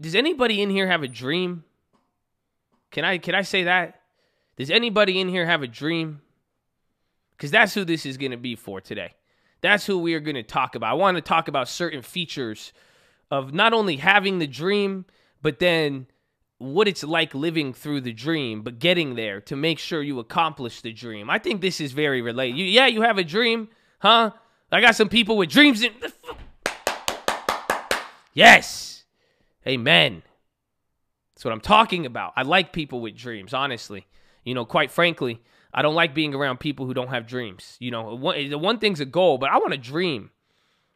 Does anybody in here have a dream? Can I say that? Does anybody in here have a dream? Because that's who this is going to be for today. That's who we are going to talk about. I want to talk about certain features of not only having the dream, but then what it's like living through the dream, but getting there to make sure you accomplish the dream. I think this is very related. You have a dream, huh? I got some people with dreams in... Yes. Amen. That's what I'm talking about. I like people with dreams, honestly. You know, quite frankly, I don't like being around people who don't have dreams. You know, the one thing's a goal, but I want to dream.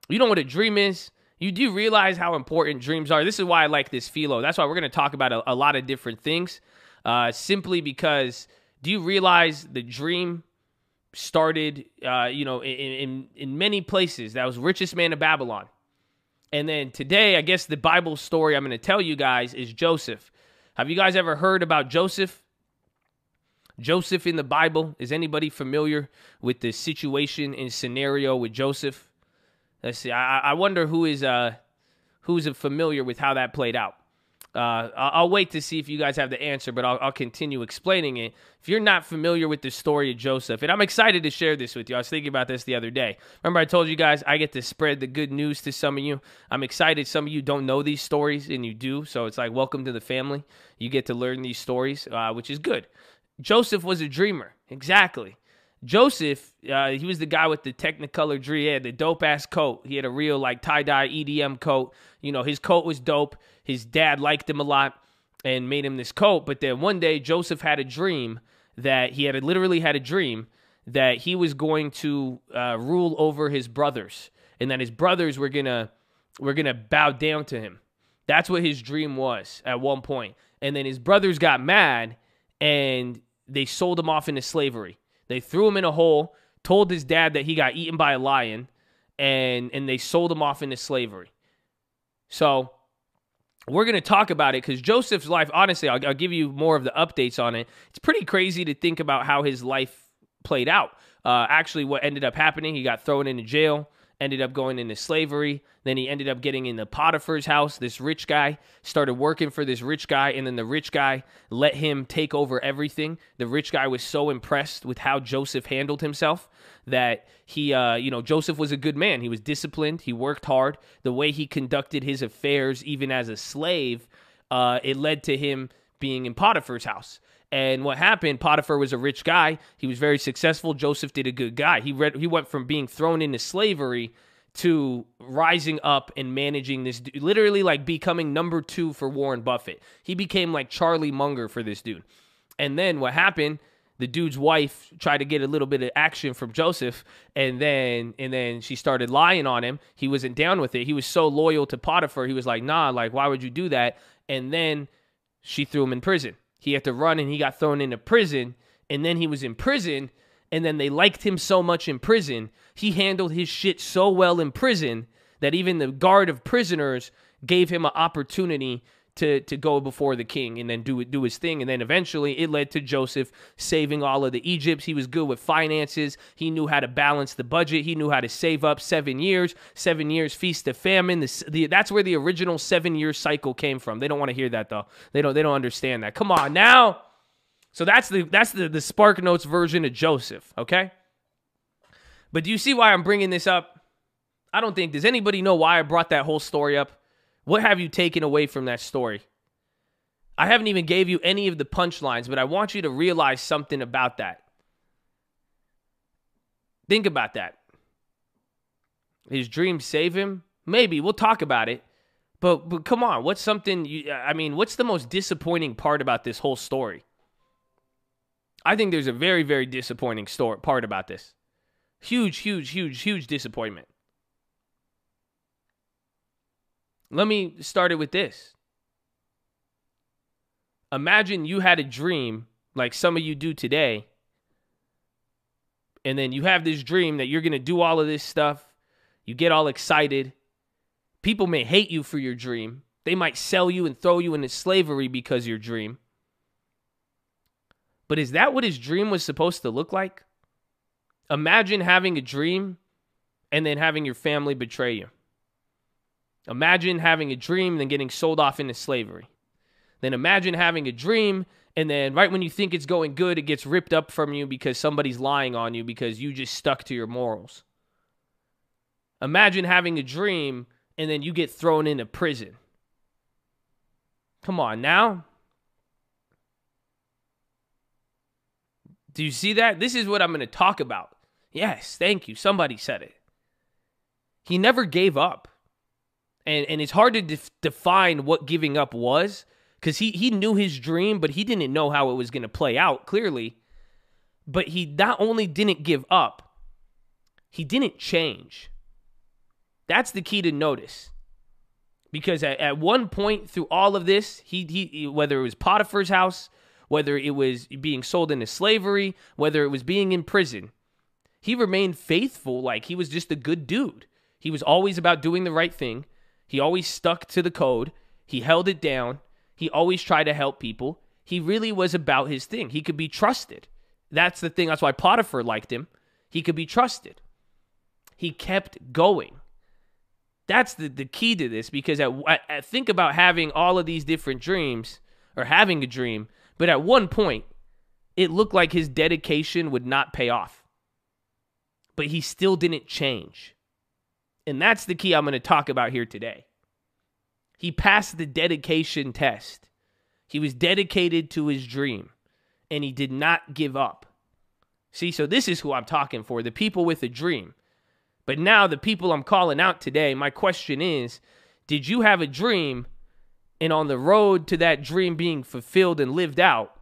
You know what a dream is? You do realize how important dreams are. This is why I like this Philo. That's why we're going to talk about a lot of different things, simply because do you realize the dream started, you know, in many places? That was richest man of Babylon. And then today, I guess the Bible story I'm going to tell you guys is Joseph. Have you guys ever heard about Joseph? Joseph in the Bible. Is anybody familiar with the situation and scenario with Joseph? Let's see. I wonder who's familiar with how that played out. I'll wait to see if you guys have the answer, but I'll continue explaining it. If you're not familiar with the story of Joseph, and I'm excited to share this with you. I was thinking about this the other day. Remember I told you guys I get to spread the good news to some of you. I'm excited some of you don't know these stories, and you do, so it's like welcome to the family. You get to learn these stories, which is good. Joseph was a dreamer. Exactly. Joseph, he was the guy with the Technicolor dream. He had the dope-ass coat. He had a real, like, tie-dye EDM coat. You know, his coat was dope. His dad liked him a lot and made him this coat. But then one day, Joseph had a dream that he had literally had a dream that he was going to rule over his brothers and that his brothers were gonna bow down to him. That's what his dream was at one point. And then his brothers got mad, and they sold him off into slavery. They threw him in a hole, told his dad that he got eaten by a lion, and they sold him off into slavery. So we're going to talk about it because Joseph's life, honestly, I'll give you more of the updates on it. It's pretty crazy to think about how his life played out. Actually, what ended up happening, he got thrown into jail, ended up going into slavery. Then he ended up getting into Potiphar's house. This rich guy started working for this rich guy, and then the rich guy let him take over everything. The rich guy was so impressed with how Joseph handled himself that he, you know, Joseph was a good man. He was disciplined. He worked hard. The way he conducted his affairs, even as a slave, it led to him being in Potiphar's house. And what happened, Potiphar was a rich guy. He was very successful. Joseph did a good guy. He went from being thrown into slavery to rising up and managing this, literally like becoming #2 for Warren Buffett. He became like Charlie Munger for this dude. And then what happened, the dude's wife tried to get a little bit of action from Joseph, and then she started lying on him. He wasn't down with it. He was so loyal to Potiphar. He was like, nah, like, why would you do that? And then she threw him in prison. He had to run, and he got thrown into prison, and then he was in prison, and then they liked him so much in prison. He handled his shit so well in prison that even the guard of prisoners gave him an opportunity to go before the king and then do his thing. And then eventually it led to Joseph saving all of the Egypts. He was good with finances. He knew how to balance the budget. He knew how to save up 7 years. 7 years, feast of famine. That's where the original 7-year cycle came from. They don't want to hear that, though. They don't understand that. Come on now. So that's the Spark Notes version of Joseph, okay? But do you see why I'm bringing this up? I don't think, does anybody know why I brought that whole story up? What have you taken away from that story? I haven't even gave you any of the punchlines, but I want you to realize something about that. Think about that. His dreams save him? Maybe, we'll talk about it. But come on, what's something, what's the most disappointing part about this whole story? I think there's a very, very disappointing part about this. Huge, huge, huge, huge disappointment. Let me start it with this. Imagine you had a dream, like some of you do today, and then you have this dream that you're going to do all of this stuff. You get all excited. People may hate you for your dream. They might sell you and throw you into slavery because of your dream. But is that what his dream was supposed to look like? Imagine having a dream and then having your family betray you. Imagine having a dream, then getting sold off into slavery. Then imagine having a dream, and then right when you think it's going good, it gets ripped up from you because somebody's lying on you because you just stuck to your morals. Imagine having a dream, and then you get thrown into prison. Come on now. Do you see that? This is what I'm going to talk about. Yes, thank you. Somebody said it. He never gave up. And it's hard to define what giving up was, because he knew his dream, but he didn't know how it was going to play out, clearly. But he not only didn't give up, he didn't change. That's the key to notice. Because at one point through all of this, he whether it was Potiphar's house, whether it was being sold into slavery, whether it was being in prison, he remained faithful. Like, he was just a good dude. He was always about doing the right thing. He always stuck to the code. He held it down. He always tried to help people. He really was about his thing. He could be trusted. That's the thing. That's why Potiphar liked him. He could be trusted. He kept going. That's the key to this, because I think about having all of these different dreams, or having a dream, but at one point, it looked like his dedication would not pay off. But he still didn't change. And that's the key I'm going to talk about here today. He passed the dedication test. He was dedicated to his dream, and he did not give up. See, so this is who I'm talking for, the people with a dream. But now the people I'm calling out today, my question is, did you have a dream? And on the road to that dream being fulfilled and lived out,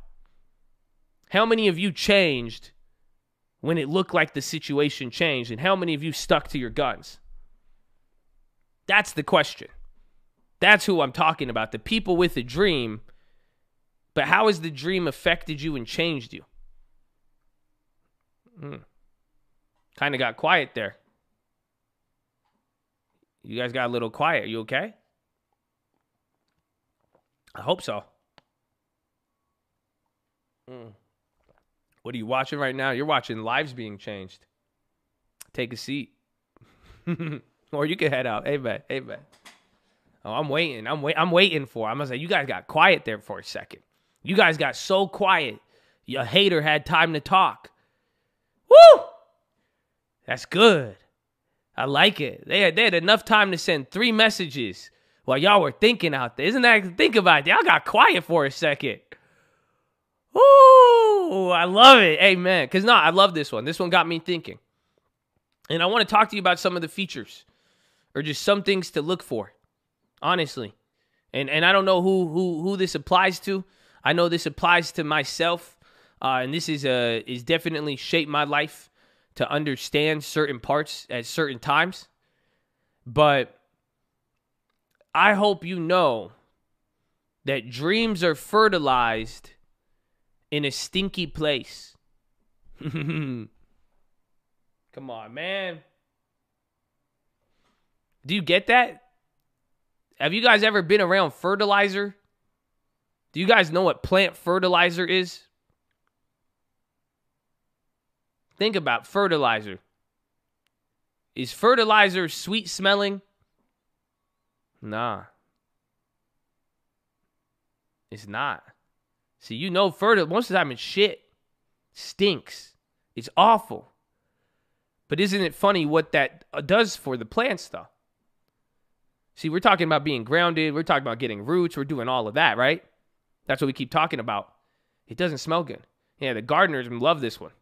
how many of you changed when it looked like the situation changed? And how many of you stuck to your guns? That's the question. That's who I'm talking about, the people with a dream. But how has the dream affected you and changed you? Kind of got quiet there. You guys got a little quiet. You okay? I hope so. What are you watching right now? You're watching lives being changed. Take a seat. Or you can head out. Hey, man. Hey, man. Oh, I'm waiting. I'm waiting for it. I'm going to say, you guys got quiet there for a second. You guys got so quiet. Your hater had time to talk. Woo! That's good. I like it. They had enough time to send 3 messages while y'all were thinking out there. Isn't that, think about it, y'all got quiet for a second. Ooh, I love it. Amen. Because no, I love this one. This one got me thinking. And I want to talk to you about some of the features, or just some things to look for, honestly. And I don't know who this applies to. I know this applies to myself. And this is definitely shaped my life to understand certain parts at certain times. But I hope you know that dreams are fertilized in a stinky place. Come on, man. Do you get that? Have you guys ever been around fertilizer? Do you guys know what plant fertilizer is? Think about fertilizer. Is fertilizer sweet smelling? Nah. It's not. See, you know, fertilizer, most of the time it's shit. Stinks. It's awful. But isn't it funny what that does for the plants, though? See, we're talking about being grounded. We're talking about getting roots. We're doing all of that, right? That's what we keep talking about. It doesn't smell good. Yeah, the gardeners love this one.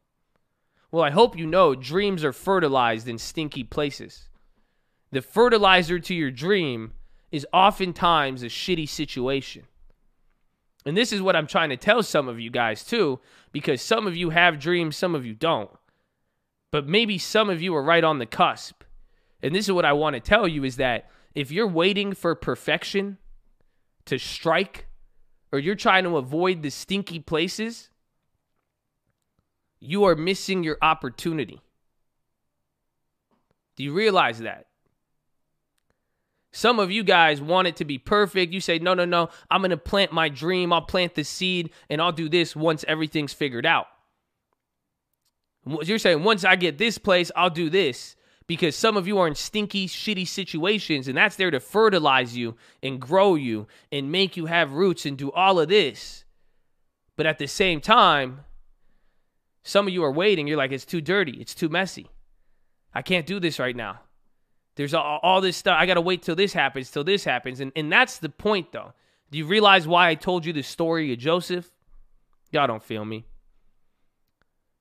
Well, I hope you know dreams are fertilized in stinky places. The fertilizer to your dream is oftentimes a shitty situation. And this is what I'm trying to tell some of you guys too, because some of you have dreams, some of you don't. But maybe some of you are right on the cusp. And this is what I want to tell you, is that if you're waiting for perfection to strike, or you're trying to avoid the stinky places, you are missing your opportunity. Do you realize that? Some of you guys want it to be perfect. You say, no, I'm going to plant my dream. I'll plant the seed, and I'll do this once everything's figured out. You're saying, once I get this place, I'll do this. because some of you are in stinky, shitty situations, and that's there to fertilize you and grow you and make you have roots and do all of this. But at the same time, some of you are waiting. You're like, it's too dirty. It's too messy. I can't do this right now. There's all this stuff. I got to wait till this happens, And that's the point, though. Do you realize why I told you the story of Joseph? Y'all don't feel me.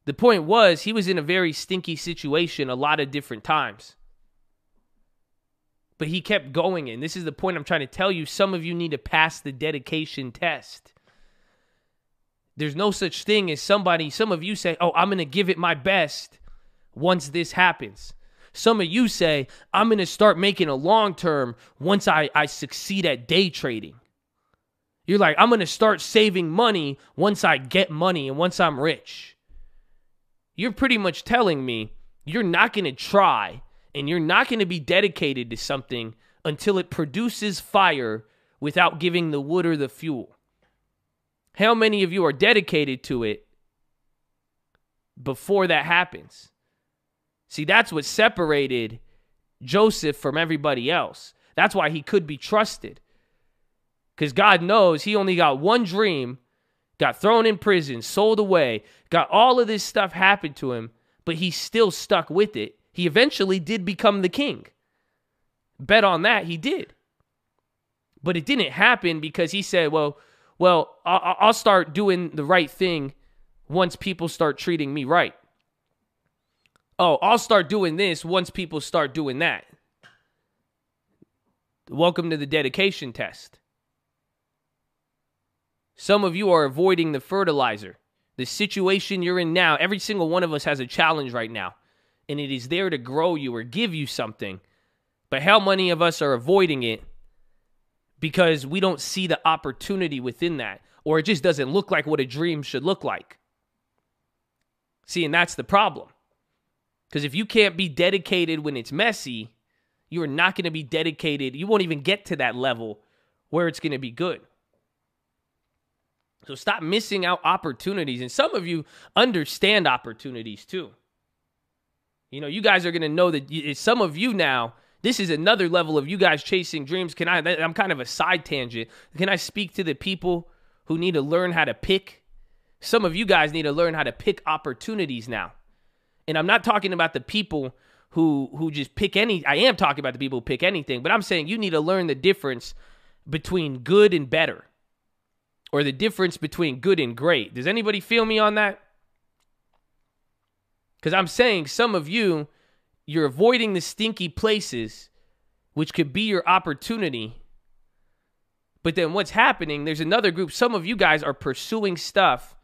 The point was, he was in a very stinky situation a lot of different times. But he kept going, and this is the point I'm trying to tell you. Some of you need to pass the dedication test. There's no such thing as somebody, some of you say, oh, I'm going to give it my best once this happens. Some of you say, I'm going to start making a long term once I succeed at day trading. You're like, I'm going to start saving money once I get money and once I'm rich. You're pretty much telling me you're not going to try and you're not going to be dedicated to something until it produces fire without giving the wood or the fuel. How many of you are dedicated to it before that happens? See, that's what separated Joseph from everybody else. That's why he could be trusted. Because God knows he only got one dream. Got thrown in prison, sold away, got all of this stuff happened to him, but he still stuck with it. He eventually did become the king. Bet on that, he did. But it didn't happen because he said, well, I'll start doing the right thing once people start treating me right. Oh, I'll start doing this once people start doing that. Welcome to the dedication test. Some of you are avoiding the fertilizer. The situation you're in now, every single one of us has a challenge right now. And it is there to grow you or give you something. But how many of us are avoiding it because we don't see the opportunity within that? Or it just doesn't look like what a dream should look like. See, and that's the problem. Because if you can't be dedicated when it's messy, you are not going to be dedicated. You won't even get to that level where it's going to be good. So stop missing out opportunities. And some of you understand opportunities too. You know, you guys are going to know that some of you now, this is another level of you guys chasing dreams. I'm kind of a side tangent. Can I speak to the people who need to learn how to pick? Some of you guys need to learn how to pick opportunities now. And I'm not talking about the people who just pick any. I am talking about the people who pick anything. But I'm saying you need to learn the difference between good and better. Or the difference between good and great. Does anybody feel me on that? Because I'm saying some of you, you're avoiding the stinky places, which could be your opportunity. But then what's happening, there's another group. Some of you guys are pursuing stuff.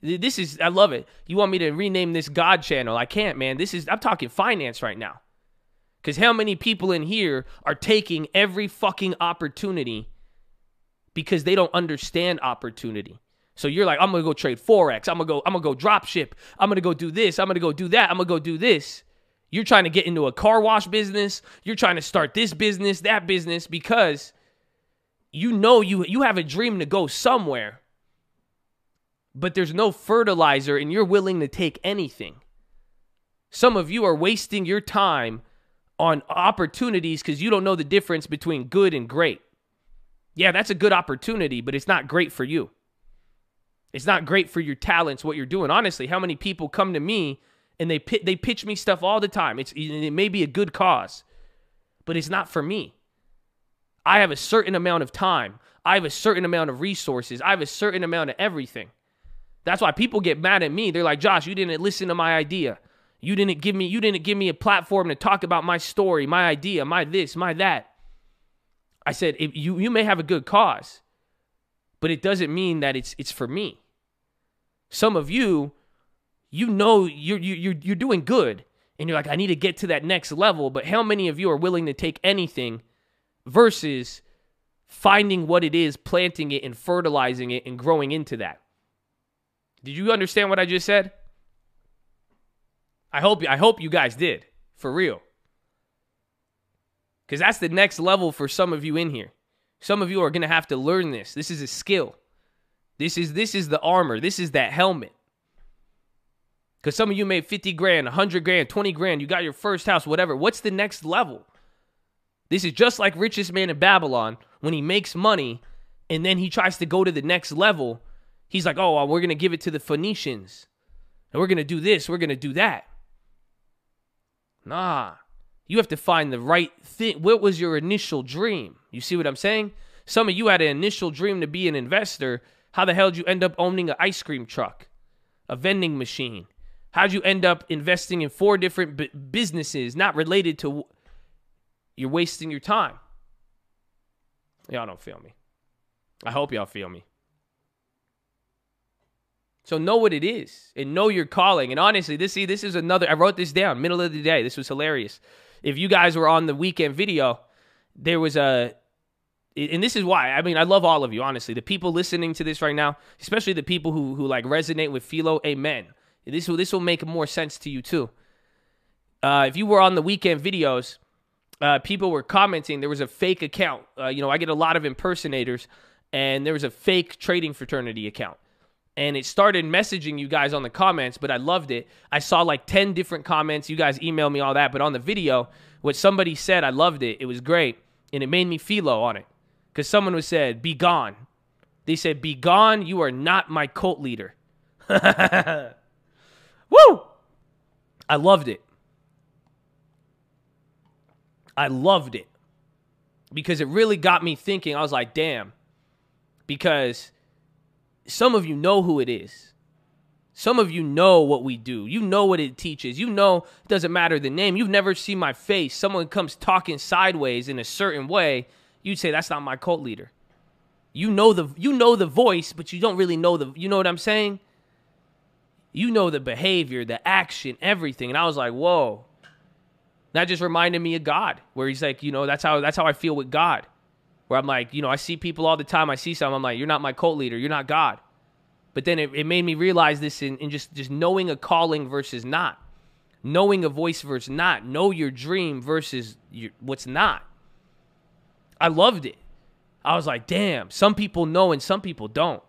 This is, I love it. You want me to rename this God channel? I can't, man. This is, I'm talking finance right now. Because how many people in here are taking every fucking opportunity because they don't understand opportunity. So you're like, I'm going to go trade Forex. I'm going to go drop ship. I'm going to go do this. I'm going to go do that. I'm going to go do this. You're trying to get into a car wash business. You're trying to start this business, that business, because you know you have a dream to go somewhere, but there's no fertilizer and you're willing to take anything. Some of you are wasting your time on opportunities because you don't know the difference between good and great. Yeah, that's a good opportunity, but it's not great for you. It's not great for your talents, what you're doing. Honestly, how many people come to me and they pitch me stuff all the time? It may be a good cause, but it's not for me. I have a certain amount of time. I have a certain amount of resources. I have a certain amount of everything. That's why people get mad at me. They're like, Josh, you didn't listen to my idea. You didn't give me a platform to talk about my story, my idea, my this, my that. I said, you may have a good cause, but it doesn't mean that it's for me. Some of you, you know you're doing good, and you're like, I need to get to that next level, but how many of you are willing to take anything versus finding what it is, planting it, and fertilizing it, and growing into that? Did you understand what I just said? I hope you guys did, for real. Because that's the next level for some of you in here. Some of you are going to have to learn this. This is a skill. This is the armor. This is that helmet. Because some of you made 50 grand, 100 grand, 20 grand. You got your first house, whatever. What's the next level? This is just like richest man in Babylon. When he makes money and then he tries to go to the next level, he's like, oh, we're going to give it to the Phoenicians. And we're going to do this. We're going to do that. Nah. You have to find the right thing. What was your initial dream? You see what I'm saying? Some of you had an initial dream to be an investor. How the hell did you end up owning an ice cream truck? A vending machine? How'd you end up investing in 4 different businesses not related to... You're wasting your time. Y'all don't feel me. I hope y'all feel me. So know what it is and know your calling. And honestly, this is another... I wrote this down, middle of the day. This was hilarious. If you guys were on the weekend video, there was a... And this is why, I mean, I love all of you, honestly. The people listening to this right now, especially the people who like resonate with Philo, amen. This will make more sense to you too. If you were on the weekend videos, people were commenting. There was a fake account. You know, I get a lot of impersonators, and there was a fake trading fraternity account. And it started messaging you guys on the comments, but I loved it. I saw like 10 different comments. You guys emailed me all that. But on the video, what somebody said, I loved it. It was great. And it made me Philo on it. Because someone was said, be gone. They said, be gone. You are not my cult leader. Woo! I loved it. I loved it because it really got me thinking. I was like, damn, because some of you know who it is. Some of you know what we do. You know what it teaches. You know it doesn't matter the name. You've never seen my face. Someone comes talking sideways in a certain way. You'd say, that's not my cult leader. You know the voice, but you don't really know the... You know what I'm saying? You know the behavior, the action, everything. And I was like, whoa. That just reminded me of God, where he's like, you know, that's how I feel with God. Where I'm like, you know, I see people all the time. I see something. I'm like, you're not my cult leader. You're not God. But then it made me realize this in just knowing a calling versus not. Knowing a voice versus not. Know your dream versus what's not. I loved it. I was like, damn, some people know and some people don't.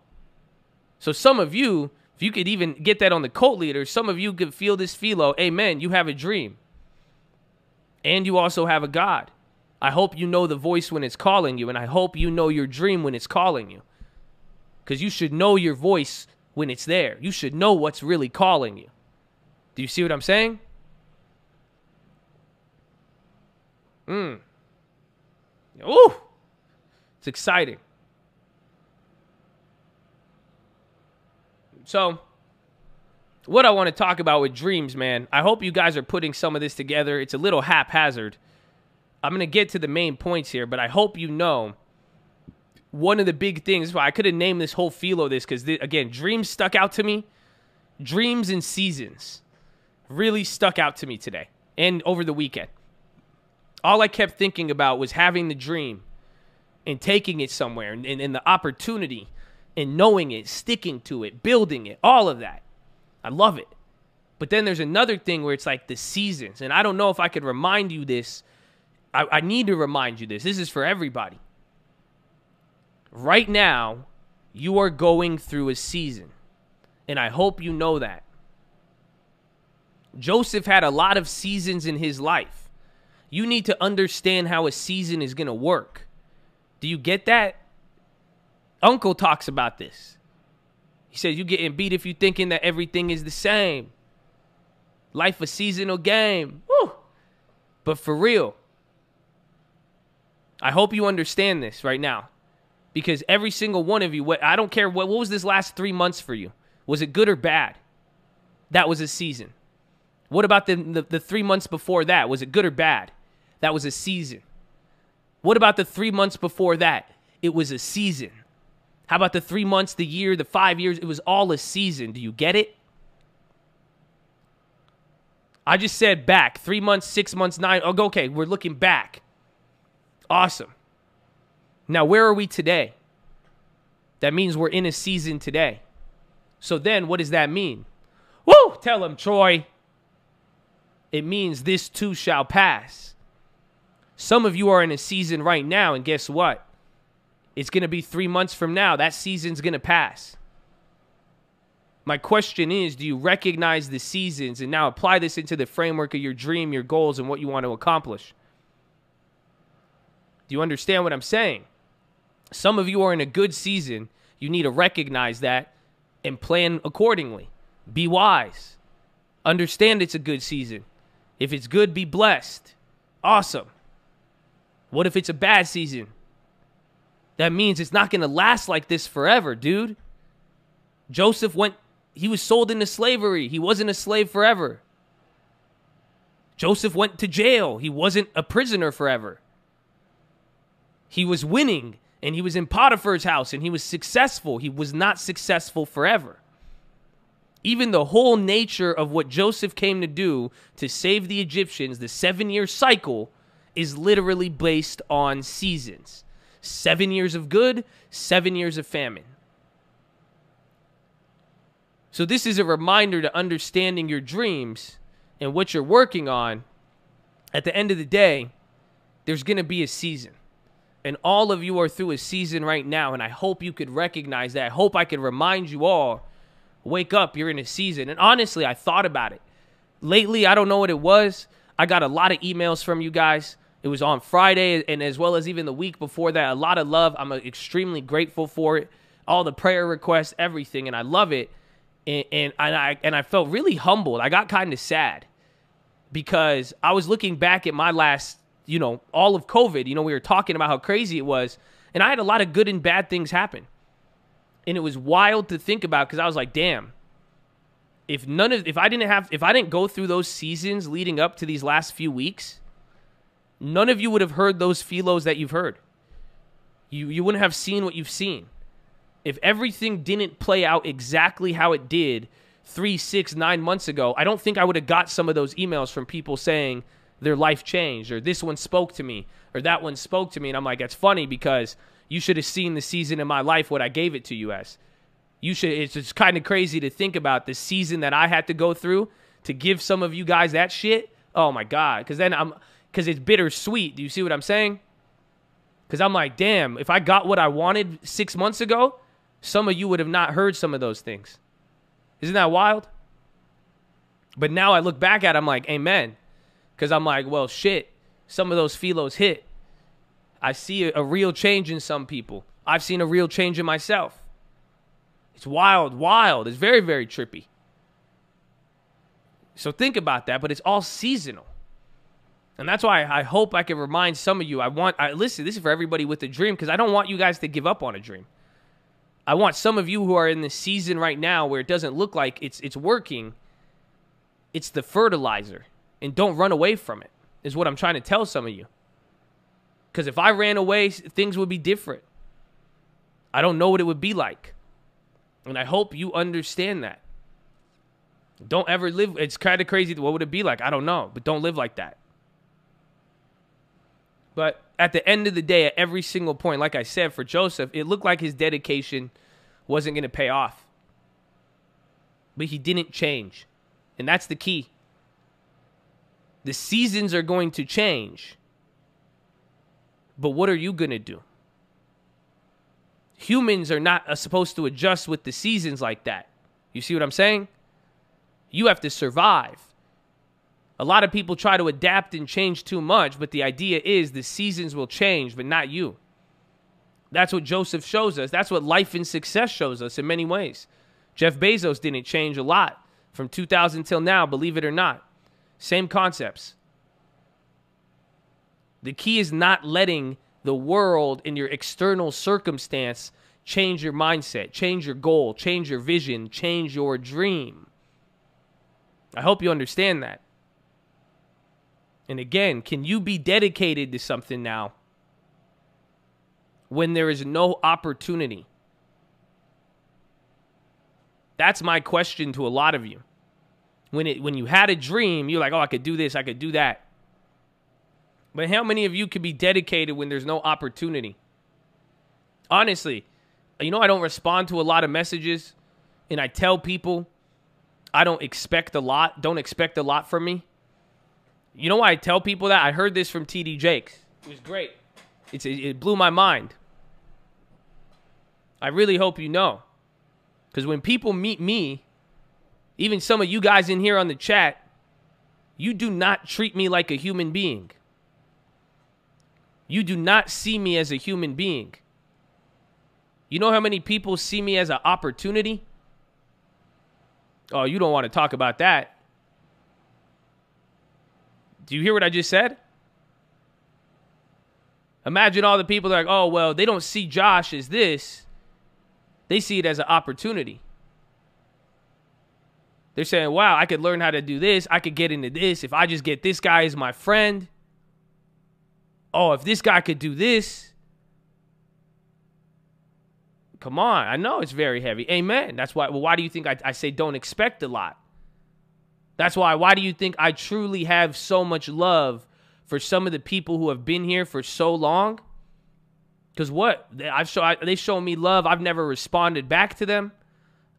So some of you... If you could even get that on the cult leader, some of you could feel this Philo. Amen. You have a dream. And you also have a God. I hope you know the voice when it's calling you. And I hope you know your dream when it's calling you. Because you should know your voice when it's there. You should know what's really calling you. Do you see what I'm saying? Ooh. It's exciting. So, what I want to talk about with dreams, man, I hope you guys are putting some of this together. It's a little haphazard. I'm going to get to the main points here, but I hope you know one of the big things. I could have named this whole Philo this because, again, dreams stuck out to me. Dreams and seasons really stuck out to me today and over the weekend. All I kept thinking about was having the dream and taking it somewhere and the opportunity. And knowing it, sticking to it, building it, all of that. I love it. But then there's another thing where it's like the seasons. And I don't know if I could remind you this. I need to remind you this. This is for everybody. Right now, you are going through a season. And I hope you know that. Joseph had a lot of seasons in his life. You need to understand how a season is going to work. Do you get that? Uncle talks about this. He says, you're getting beat if you're thinking that everything is the same. Life a seasonal game. Woo! But for real, I hope you understand this right now. Because every single one of you, I don't care, what was this last 3 months for you? Was it good or bad? That was a season. What about the 3 months before that? Was it good or bad? That was a season. What about the 3 months before that? It was a season. How about the 3 months, the year, the 5 years? It was all a season. Do you get it? I just said back. 3 months, 6 months, 9. Okay, we're looking back. Awesome. Now, where are we today? That means we're in a season today. So then, what does that mean? Woo! Tell him, Troy. It means this too shall pass. Some of you are in a season right now, and guess what? It's going to be 3 months from now. That season's going to pass. My question is, do you recognize the seasons and now apply this into the framework of your dream, your goals, and what you want to accomplish? Do you understand what I'm saying? Some of you are in a good season. You need to recognize that and plan accordingly. Be wise. Understand it's a good season. If it's good, be blessed. Awesome. What if it's a bad season? That means it's not going to last like this forever, dude. Joseph went, he was sold into slavery. He wasn't a slave forever. Joseph went to jail. He wasn't a prisoner forever. He was winning, and he was in Potiphar's house, and he was successful. He was not successful forever. Even the whole nature of what Joseph came to do to save the Egyptians, the 7-year cycle, is literally based on seasons. 7 years of good, 7 years of famine. So this is a reminder to understanding your dreams and what you're working on. At the end of the day, there's going to be a season. And all of you are through a season right now, and I hope you could recognize that. I hope I could remind you all, wake up, you're in a season. And honestly, I thought about it. Lately, I don't know what it was. I got a lot of emails from you guys. It was on Friday, and as well as even the week before that, a lot of love. I'm extremely grateful for it. All the prayer requests, everything, and I love it. And I felt really humbled. I got kind of sad because I was looking back at my last, you know, all of COVID. You know, we were talking about how crazy it was, and I had a lot of good and bad things happen. And it was wild to think about because I was like, damn, if I didn't go through those seasons leading up to these last few weeks, none of you would have heard those philos that you've heard. You wouldn't have seen what you've seen. If everything didn't play out exactly how it did 3, 6, 9 months ago, I don't think I would have got some of those emails from people saying their life changed, or this one spoke to me, or that one spoke to me. And I'm like, that's funny because you should have seen the season in my life, what I gave it to you as. You should. It's just kind of crazy to think about the season that I had to go through to give some of you guys that shit. Oh my God. Because it's bittersweet. Do you see what I'm saying? Because I'm like, damn, if I got what I wanted 6 months ago, some of you would have not heard some of those things. Isn't that wild? But now I look back at it, I'm like, amen. Because I'm like, well, shit, some of those philos hit. I see a real change in some people. I've seen a real change in myself. It's wild, wild. It's very, very trippy. So think about that, but it's all seasonal. And that's why I hope I can remind some of you. Listen, this is for everybody with a dream because I don't want you guys to give up on a dream. I want some of you who are in this season right now where it doesn't look like it's working. It's the fertilizer. And don't run away from it is what I'm trying to tell some of you. Because if I ran away, things would be different. I don't know what it would be like. And I hope you understand that. Don't ever live. It's kind of crazy. What would it be like? I don't know. But don't live like that. But at the end of the day, at every single point, like I said, for Joseph, it looked like his dedication wasn't going to pay off. But he didn't change. And that's the key. The seasons are going to change. But what are you going to do? Humans are not supposed to adjust with the seasons like that. You see what I'm saying? You have to survive. A lot of people try to adapt and change too much, but the idea is the seasons will change, but not you. That's what Joseph shows us. That's what life and success shows us in many ways. Jeff Bezos didn't change a lot from 2000 till now, believe it or not. Same concepts. The key is not letting the world and your external circumstance change your mindset, change your goal, change your vision, change your dream. I hope you understand that. And again, can you be dedicated to something now when there is no opportunity? That's my question to a lot of you. When you had a dream, you're like, oh, I could do this, I could do that. But how many of you could be dedicated when there's no opportunity? Honestly, you know, I don't respond to a lot of messages, and I tell people I don't expect a lot. Don't expect a lot from me. You know why I tell people that? I heard this from TD Jakes. It was great. It blew my mind. I really hope you know. Because when people meet me, Even some of you guys in here on the chat, you do not treat me like a human being. You do not see me as a human being. You know how many people see me as an opportunity? Oh, you don't want to talk about that. Do you hear what I just said? Imagine all the people that are like, oh, well, they don't see Josh as this. They see it as an opportunity. They're saying, wow, I could learn how to do this. I could get into this. If I just get this guy as my friend. Oh, if this guy could do this. Come on. I know it's very heavy. Amen. That's why. Well, why do you think I say don't expect a lot? That's why. Why do you think I truly have so much love for some of the people who have been here for so long? Because what? They show me love. I've never responded back to them.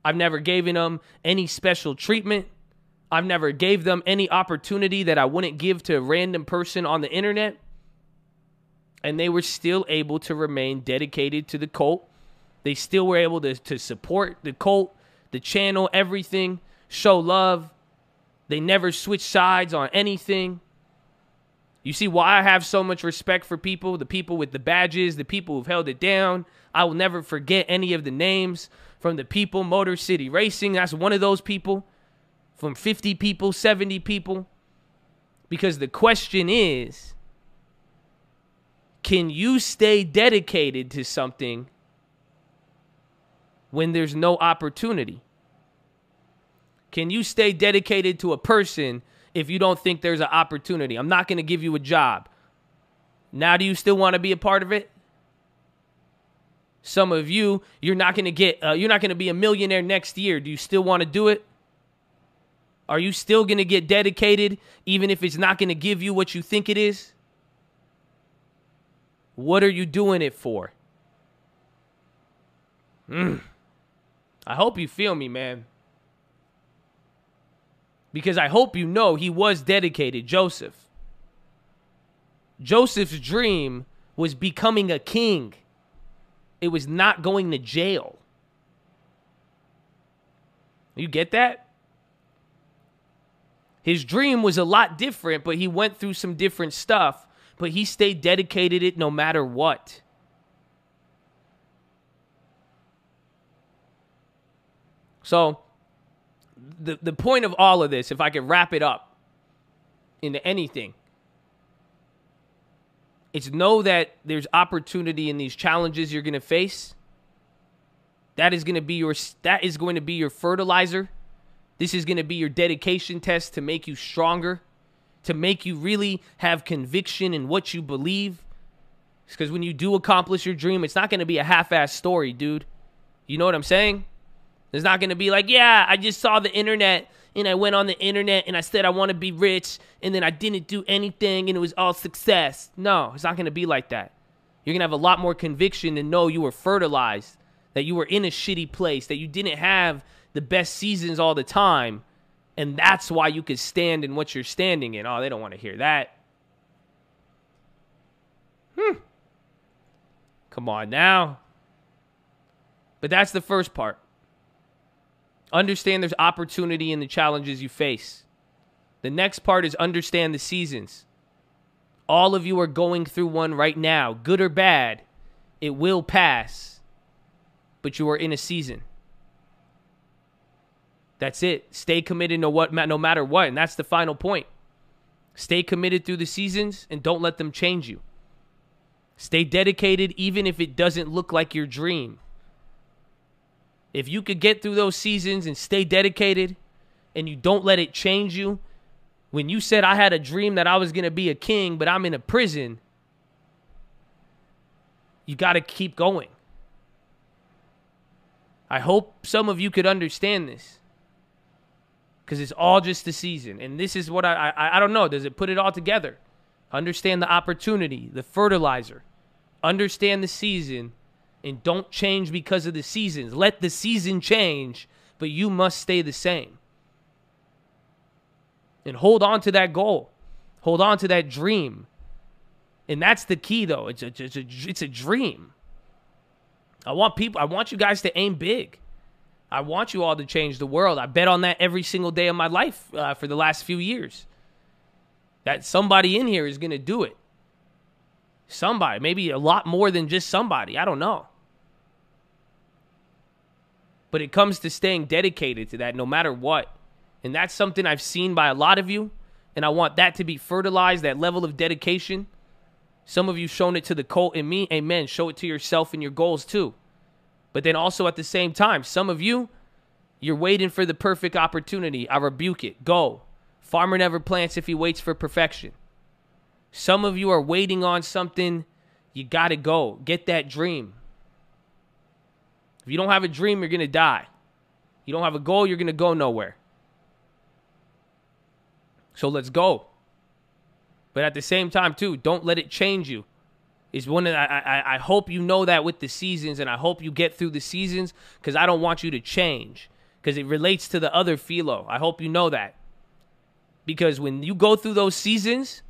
I've never given them any special treatment. I've never gave them any opportunity that I wouldn't give to a random person on the internet. And they were still able to remain dedicated to the cult. They still were able to support the cult, the channel, everything, show love. They never switched sides on anything. You see why I have so much respect for people, the people with the badges, the people who've held it down. I will never forget any of the names from the people, Motor City Racing. That's one of those people. From 50 people, 70 people. Because the question is, can you stay dedicated to something when there's no opportunity? Can you stay dedicated to a person if you don't think there's an opportunity? I'm not going to give you a job. Now, do you still want to be a part of it? Some of you, you're not going to get, you're not going to be a millionaire next year. Do you still want to do it? Are you still going to get dedicated even if it's not going to give you what you think it is? What are you doing it for? I hope you feel me, man. Because I hope you know he was dedicated, Joseph. Joseph's dream was becoming a king. It was not going to jail. You get that? His dream was a lot different, but he went through some different stuff. But he stayed dedicated it no matter what. So, the point of all of this, if I could wrap it up into anything, it's know that there's opportunity in these challenges you're going to face. That is going to be your fertilizer. This is going to be your dedication test to make you stronger, to make you really have conviction in what you believe. Because when you do accomplish your dream, it's not going to be a half-assed story, dude. You know what I'm saying? It's not going to be like, yeah, I just saw the internet and I went on the internet and I said I want to be rich and then I didn't do anything and it was all success. No, it's not going to be like that. You're going to have a lot more conviction and know you were fertilized, that you were in a shitty place, that you didn't have the best seasons all the time, and that's why you could stand in what you're standing in. Oh, they don't want to hear that. Come on now. But that's the first part. Understand there's opportunity in the challenges you face. The next part is understand the seasons. All of you are going through one right now, good or bad. It will pass, but you are in a season. That's it. Stay committed no matter what, and that's the final point. Stay committed through the seasons and don't let them change you. Stay dedicated even if it doesn't look like your dream. If you could get through those seasons and stay dedicated and you don't let it change you, when you said I had a dream that I was going to be a king, but I'm in a prison, you got to keep going. I hope some of you could understand this because it's all just the season. And this is what I don't know. Does it put it all together? Understand the opportunity, the fertilizer, understand the season. And don't change because of the seasons. Let the season change, but you must stay the same. And hold on to that goal. Hold on to that dream. And that's the key, though. It's a dream. I want you guys to aim big. I want you all to change the world. I bet on that every single day of my life for the last few years. That somebody in here is going to do it. Somebody, maybe a lot more than just somebody. I don't know. But it comes to staying dedicated to that no matter what. And that's something I've seen by a lot of you. And I want that to be fertilized, that level of dedication. Some of you shown it to the cult and me. Amen. Show it to yourself and your goals too. But then also at the same time, some of you, you're waiting for the perfect opportunity. I rebuke it. Go. Farmer never plants if he waits for perfection. Some of you are waiting on something. You got to go. Get that dream. If you don't have a dream, you're going to die. You don't have a goal, you're going to go nowhere. So let's go. But at the same time, too, don't let it change you. It's one that I hope you know that with the seasons, and I hope you get through the seasons, because I don't want you to change, because it relates to the other philo. I hope you know that, because when you go through those seasons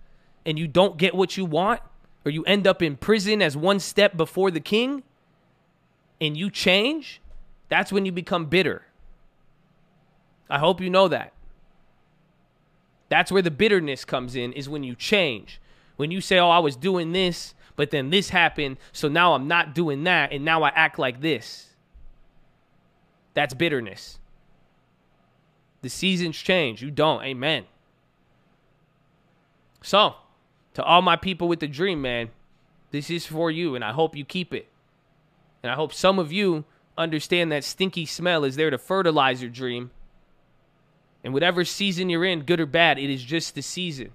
and you don't get what you want, or you end up in prison as one step before the king, and you change, that's when you become bitter. I hope you know that. That's where the bitterness comes in, is when you change. When you say, oh, I was doing this, but then this happened, so now I'm not doing that, and now I act like this. That's bitterness. The seasons change. You don't. Amen. So, to all my people with the dream, man, this is for you, and I hope you keep it. And I hope some of you understand that stinky smell is there to fertilize your dream. And whatever season you're in, good or bad, it is just the season.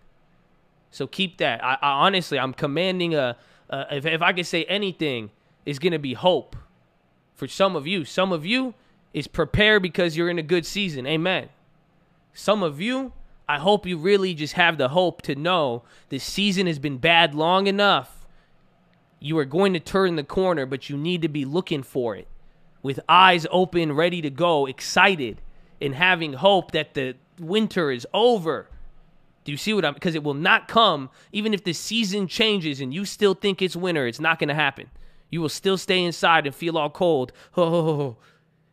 So keep that. I honestly, I'm commanding if I could say anything, it's going to be hope for some of you. Some of you is prepare because you're in a good season. Amen. Some of you, I hope you really just have the hope to know this season has been bad long enough. You are going to turn the corner, but you need to be looking for it with eyes open, ready to go, excited, and having hope that the winter is over. Do you see what I'm? Because it will not come, even if the season changes and you still think it's winter, it's not going to happen. You will still stay inside and feel all cold. Oh,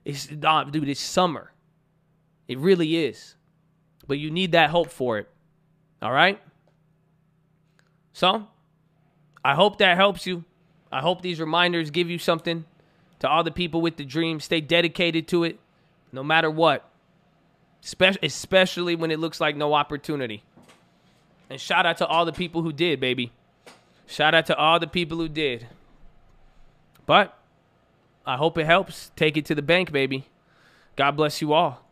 it's not, dude, it's summer. It really is. But you need that hope for it. All right? So, I hope that helps you. I hope these reminders give you something. To all the people with the dream, stay dedicated to it no matter what, especially when it looks like no opportunity. And shout out to all the people who did, baby. Shout out to all the people who did. But I hope it helps. Take it to the bank, baby. God bless you all.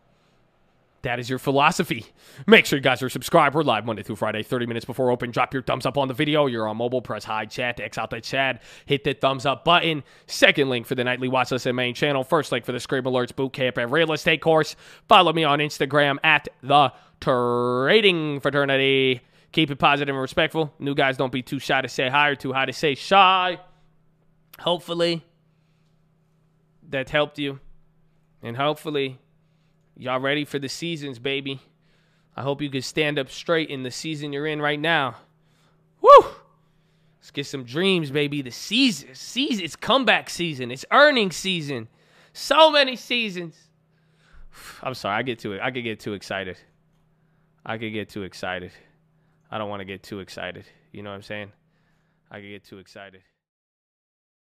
That is your philosophy. Make sure you guys are subscribed. We're live Monday through Friday, 30 minutes before open. Drop your thumbs up on the video. You're on mobile. Press high chat. X out the chat. Hit the thumbs up button. Second link for the nightly watch list and main channel. First link for the Scream Alerts Bootcamp and Real Estate course. Follow me on Instagram at The Trading Fraternity. Keep it positive and respectful. New guys, don't be too shy to say hi or too high to say shy. Hopefully, that helped you. And hopefully, y'all ready for the seasons, baby. I hope you can stand up straight in the season you're in right now. Woo! Let's get some dreams, baby. The season, it's comeback season. It's earning season. So many seasons. I'm sorry, I could get too excited. I could get too excited. I don't want to get too excited. You know what I'm saying? I could get too excited.